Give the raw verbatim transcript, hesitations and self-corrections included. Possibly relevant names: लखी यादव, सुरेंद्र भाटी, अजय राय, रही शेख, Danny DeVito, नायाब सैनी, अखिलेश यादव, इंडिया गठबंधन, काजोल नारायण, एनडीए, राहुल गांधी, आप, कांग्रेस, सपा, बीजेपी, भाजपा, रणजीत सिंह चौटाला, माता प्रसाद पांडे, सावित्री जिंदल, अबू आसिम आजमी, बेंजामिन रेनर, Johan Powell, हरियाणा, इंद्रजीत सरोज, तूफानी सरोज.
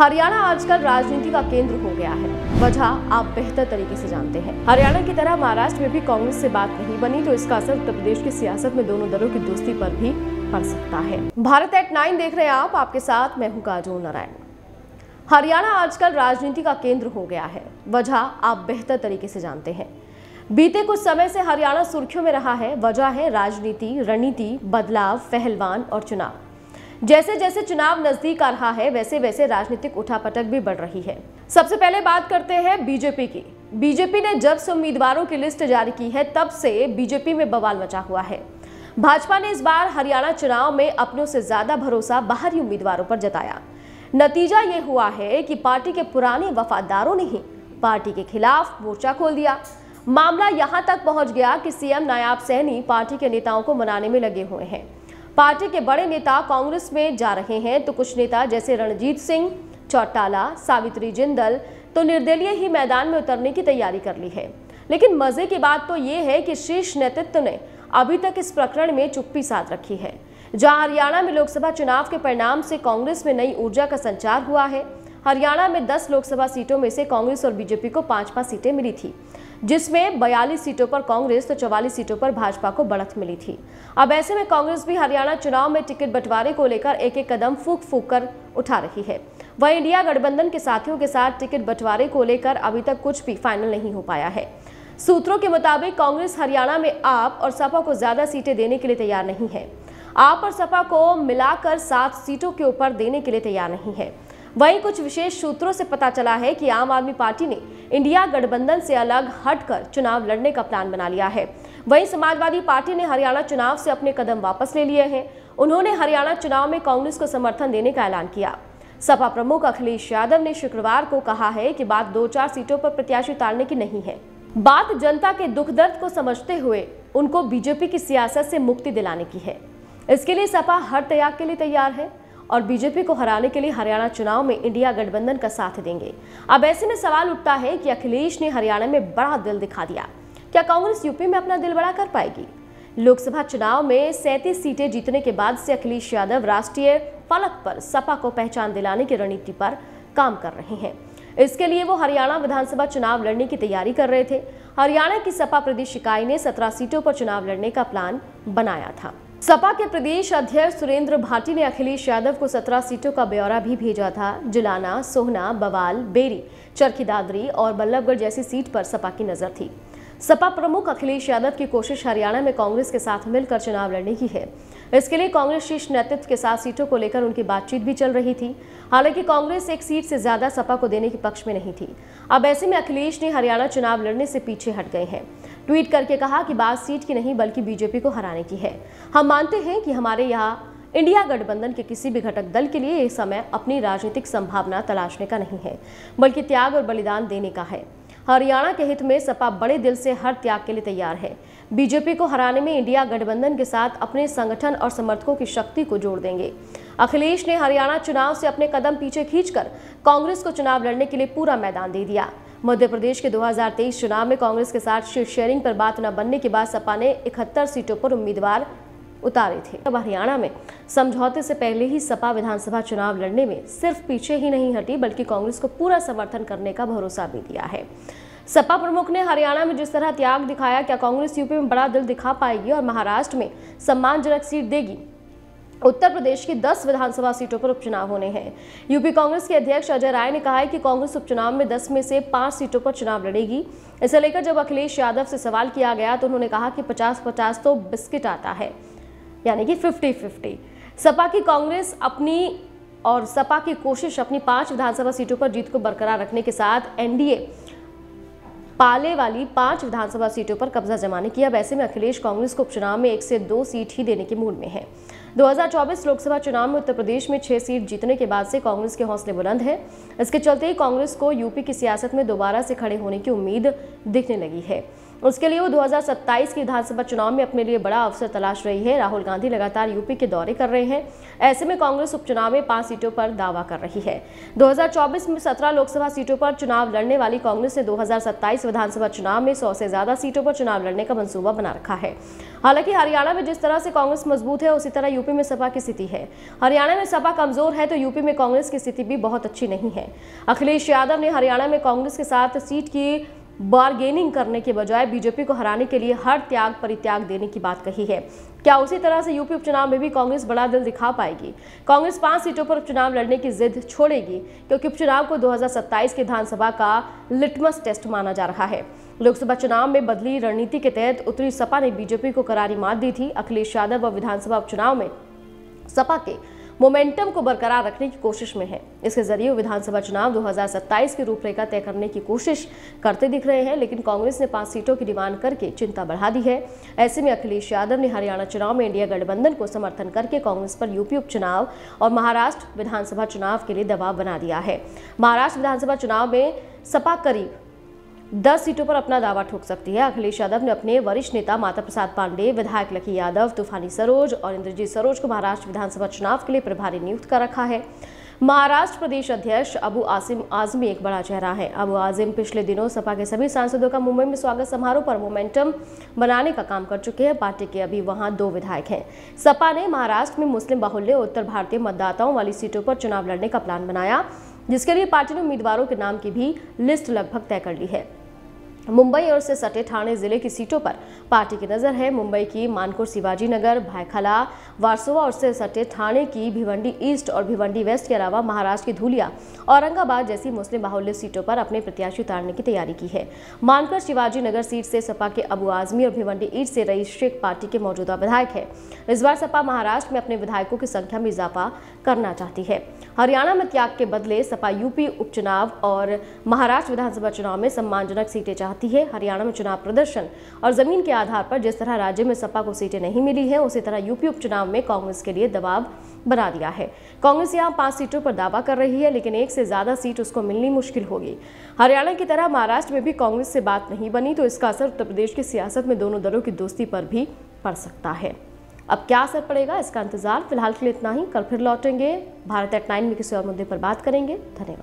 हरियाणा आजकल राजनीति का केंद्र हो गया है। वजह आप बेहतर तरीके से जानते हैं। हरियाणा की तरह महाराष्ट्र में भी कांग्रेस से बात नहीं बनी तो इसका असर उत्तर प्रदेश की सियासत में दोनों दलों की दोस्ती पर भी पड़ सकता है। भारत एट नाइन देख रहे हैं आप, आपके साथ मैं हूं काजोल नारायण। हरियाणा आजकल राजनीति का केंद्र हो गया है। वजह आप बेहतर तरीके से जानते हैं। बीते कुछ समय से हरियाणा सुर्खियों में रहा है। वजह है राजनीति, रणनीति, बदलाव, पहलवान और चुनाव। जैसे जैसे चुनाव नजदीक आ रहा है वैसे वैसे राजनीतिक उठापटक भी बढ़ रही है। सबसे पहले बात करते हैं बीजेपी की। बीजेपी ने जब से उम्मीदवारों की लिस्ट जारी की है तब से बीजेपी में बवाल मचा हुआ है। भाजपा ने इस बार हरियाणा चुनाव में अपनों से ज्यादा भरोसा बाहरी उम्मीदवारों पर जताया। नतीजा ये हुआ है कि पार्टी के पुराने वफादारों ने ही पार्टी के खिलाफ मोर्चा खोल दिया। मामला यहाँ तक पहुँच गया कि सीएम नायाब सैनी पार्टी के नेताओं को मनाने में लगे हुए हैं। पार्टी के बड़े नेता कांग्रेस में जा रहे हैं तो कुछ नेता जैसे रणजीत सिंह चौटाला, सावित्री जिंदल तो निर्दलीय ही मैदान में उतरने की तैयारी कर ली है। लेकिन मजे की बात तो ये है कि शीर्ष नेतृत्व ने अभी तक इस प्रकरण में चुप्पी साध रखी है। जहां हरियाणा में लोकसभा चुनाव के परिणाम से कांग्रेस में नई ऊर्जा का संचार हुआ है। हरियाणा में दस लोकसभा सीटों में से कांग्रेस और बीजेपी को पाँच पाँच सीटें मिली थी, जिसमें बयालीस सीटों पर कांग्रेस तो चवालीस सीटों पर भाजपा को बढ़त मिली थी। अब ऐसे में कांग्रेस भी हरियाणा चुनाव में टिकट बंटवारे को लेकर एक एक कदम फूंक फूंक कर उठा रही है। वहीं इंडिया गठबंधन के साथियों के साथ टिकट बंटवारे को लेकर अभी तक कुछ भी फाइनल नहीं हो पाया है। सूत्रों के मुताबिक कांग्रेस हरियाणा में आप और सपा को ज्यादा सीटें देने के लिए तैयार नहीं है। आप और सपा को मिलाकर सात सीटों के ऊपर देने के लिए तैयार नहीं है। वहीं कुछ विशेष सूत्रों से पता चला है कि आम आदमी पार्टी ने इंडिया गठबंधन से अलग हटकर चुनाव लड़ने का प्लान बना लिया है। वहीं समाजवादी पार्टी ने हरियाणा चुनाव से अपने कदम वापस ले लिए हैं। उन्होंने हरियाणा चुनाव में कांग्रेस को समर्थन देने का ऐलान किया। सपा प्रमुख अखिलेश यादव ने शुक्रवार को कहा है कि बात दो चार सीटों पर प्रत्याशी उतारने की नहीं है, बात जनता के दुख दर्द को समझते हुए उनको बीजेपी की सियासत से मुक्ति दिलाने की है। इसके लिए सपा हर त्याग के लिए तैयार है और बीजेपी को हराने के लिए हरियाणा चुनाव में इंडिया गठबंधन का साथ देंगे। अब ऐसे में सवाल उठता है कि अखिलेश ने हरियाणा में बड़ा दिल दिखा दिया, क्या कांग्रेस यूपी में अपना दिल बड़ा कर पाएगी? लोकसभा चुनाव में सैंतीस सीटें जीतने के बाद से अखिलेश यादव राष्ट्रीय फलक पर सपा को पहचान दिलाने की रणनीति पर काम कर रहे हैं। इसके लिए वो हरियाणा विधानसभा चुनाव लड़ने की तैयारी कर रहे थे। हरियाणा की सपा प्रदेश इकाई ने सत्रह सीटों पर चुनाव लड़ने का प्लान बनाया था। सपा के प्रदेश अध्यक्ष सुरेंद्र भाटी ने अखिलेश यादव को सत्रह सीटों का ब्यौरा भी भेजा था। जुलाना, सोहना, बवाल, बेरी, चरखी दादरी और बल्लभगढ़ जैसी सीट पर सपा की नजर थी। सपा प्रमुख अखिलेश यादव की कोशिश हरियाणा में कांग्रेस के साथ मिलकर चुनाव लड़ने की है। इसके लिए कांग्रेस शीर्ष नेतृत्व के साथ सीटों को लेकर उनकी बातचीत भी चल रही थी। हालांकि कांग्रेस एक सीट से ज्यादा सपा को देने के पक्ष में नहीं थी। अब ऐसे में अखिलेश ने हरियाणा चुनाव लड़ने से पीछे हट गए हैं। ट्वीट करके कहा कि बात सीट की नहीं बल्कि बीजेपी को हराने की है। हम मानते हैं कि हमारे यहाँ इंडिया गठबंधन के किसी भी घटक दल के लिए यह समय अपनी राजनीतिक संभावना तलाशने का नहीं है बल्कि त्याग और बलिदान देने का है। हरियाणा के हित में सपा बड़े दिल से हर त्याग के लिए तैयार है। बीजेपी को हराने में इंडिया गठबंधन के साथ अपने संगठन और समर्थकों की शक्ति को जोड़ देंगे। अखिलेश ने हरियाणा चुनाव से अपने कदम पीछे खींचकर कांग्रेस को चुनाव लड़ने के लिए पूरा मैदान दे दिया। मध्य प्रदेश के दो हज़ार तेईस चुनाव में कांग्रेस के साथ सीट शेयरिंग पर बात न बनने के बाद सपा ने इकहत्तर सीटों पर उम्मीदवार उतारे थे। अब हरियाणा में समझौते से पहले ही सपा विधानसभा चुनाव लड़ने में सिर्फ पीछे ही नहीं हटी बल्कि कांग्रेस को पूरा समर्थन करने का भरोसा भी दिया है। सपा प्रमुख ने हरियाणा में जिस तरह त्याग दिखाया, क्या कांग्रेस यूपी में बड़ा दिल दिखा पाएगी और महाराष्ट्र में सम्मानजनक सीट देगी? उत्तर प्रदेश की दस विधानसभा सीटों पर उपचुनाव होने हैं। यूपी कांग्रेस के अध्यक्ष अजय राय ने कहा है कि कांग्रेस उपचुनाव में दस में से पाँच सीटों पर चुनाव लड़ेगी। इसे लेकर जब अखिलेश यादव से सवाल किया गया तो उन्होंने कहा कि पचास पचास तो बिस्किट आता है, यानी कि फिफ्टी फिफ्टी। सपा की कांग्रेस अपनी और सपा की कोशिश अपनी पाँच विधानसभा सीटों पर जीत को बरकरार रखने के साथ एनडीए पाले वाली पांच विधानसभा सीटों पर कब्जा जमाने की। अब ऐसे में अखिलेश कांग्रेस को उपचुनाव में एक से दो सीट ही देने के मूड में है। दो हज़ार चौबीस लोकसभा चुनाव में उत्तर प्रदेश में छह सीट जीतने के बाद से कांग्रेस के हौसले बुलंद हैं। इसके चलते ही कांग्रेस को यूपी की सियासत में दोबारा से खड़े होने की उम्मीद दिखने लगी है। उसके लिए वो दो हज़ार सत्ताईस के विधानसभा चुनाव में अपने लिए बड़ा अवसर तलाश रही है। राहुल गांधी लगातार यूपी के दौरे कर रहे हैं, ऐसे में कांग्रेस उपचुनाव में पांच सीटों पर दावा कर रही है। दो हज़ार चौबीस में सत्रह लोकसभा सीटों पर चुनाव लड़ने वाली कांग्रेस ने दो हज़ार सत्ताईस विधानसभा चुनाव में सौ से ज्यादा सीटों पर चुनाव लड़ने का मंसूबा बना रखा है। हालांकि हरियाणा में जिस तरह से कांग्रेस मजबूत है, उसी तरह यूपी में सपा की स्थिति है। हरियाणा में सपा कमजोर है तो यूपी में कांग्रेस की स्थिति भी बहुत अच्छी नहीं है। अखिलेश यादव ने हरियाणा में कांग्रेस के साथ सीट की बार्गेनिंग करने के बजाय बीजेपी को हराने के लिए हर त्याग परित्याग देने की बात कही है। क्या उसी तरह से यूपी उपचुनाव में भी कांग्रेस बड़ा दिल दिखा पाएगी? कांग्रेस पांच सीटों पर उपचुनाव लड़ने की जिद छोड़ेगी, क्योंकि उपचुनाव को दो हज़ार सत्ताईस के विधानसभा का लिटमस टेस्ट माना जा रहा है। लोकसभा चुनाव में बदली रणनीति के तहत उतरी सपा ने बीजेपी को करारी मात दी थी। अखिलेश यादव और विधानसभा उपचुनाव में सपा के मोमेंटम को बरकरार रखने की कोशिश में है। इसके जरिए विधानसभा चुनाव दो हज़ार सत्ताईस की रूपरेखा तय करने की कोशिश करते दिख रहे हैं, लेकिन कांग्रेस ने पांच सीटों की डिमांड करके चिंता बढ़ा दी है। ऐसे में अखिलेश यादव ने हरियाणा चुनाव में इंडिया गठबंधन को समर्थन करके कांग्रेस पर यूपी उपचुनाव और महाराष्ट्र विधानसभा चुनाव के लिए दबाव बना दिया है। महाराष्ट्र विधानसभा चुनाव में सपा करीब दस सीटों पर अपना दावा ठोक सकती है। अखिलेश यादव ने अपने वरिष्ठ नेता माता प्रसाद पांडे, विधायक लखी यादव, तूफानी सरोज और इंद्रजीत सरोज को महाराष्ट्र विधानसभा चुनाव के लिए प्रभारी नियुक्त कर रखा है। महाराष्ट्र प्रदेश अध्यक्ष अबू आसिम आजमी एक बड़ा चेहरा है। अबू आसिम पिछले दिनों सपा के सभी सांसदों का मुंबई में स्वागत समारोह पर मोमेंटम बनाने का काम कर चुके हैं। पार्टी के अभी वहां दो विधायक हैं। सपा ने महाराष्ट्र में मुस्लिम बाहुल्य और उत्तर भारतीय मतदाताओं वाली सीटों पर चुनाव लड़ने का प्लान बनाया, जिसके लिए पार्टी ने उम्मीदवारों के नाम की भी लिस्ट लगभग तय कर ली है। मुंबई और से सटे ठाणे जिले की सीटों पर पार्टी की नज़र है। मुंबई की मानकोर शिवाजी नगर, भायखला, वारसोवा और से सटे ठाणे की भिवंडी ईस्ट और भिवंडी वेस्ट के अलावा महाराष्ट्र की धूलिया, औरंगाबाद जैसी मुस्लिम बाहुल्य सीटों पर अपने प्रत्याशी उतारने की तैयारी की है। मानकोर शिवाजी नगर सीट से सपा के अबू आजमी और भिवंडी ईस्ट से रही शेख पार्टी के मौजूदा विधायक है। इस बार सपा महाराष्ट्र में अपने विधायकों की संख्या में इजाफा करना चाहती है। हरियाणा में त्याग के बदले सपा यूपी उपचुनाव और महाराष्ट्र विधानसभा चुनाव में सम्मानजनक सीटें चाहती है। हरियाणा में चुनाव प्रदर्शन और जमीन के आधार पर जिस तरह राज्य में सपा को सीटें नहीं मिली हैं, उसी तरह यूपी उपचुनाव में कांग्रेस के लिए दबाव बना दिया है। कांग्रेस यहाँ पांच सीटों पर दावा कर रही है, लेकिन एक से ज्यादा सीट उसको मिलनी मुश्किल होगी। हरियाणा की तरह महाराष्ट्र में भी कांग्रेस से बात नहीं बनी तो इसका असर उत्तर प्रदेश की सियासत में दोनों दलों की दोस्ती पर भी पड़ सकता है। अब क्या असर पड़ेगा, इसका इंतजार। फिलहाल के लिए इतना ही। कल फिर लौटेंगे भारत एट नाइन में किसी और मुद्दे पर बात करेंगे। धन्यवाद।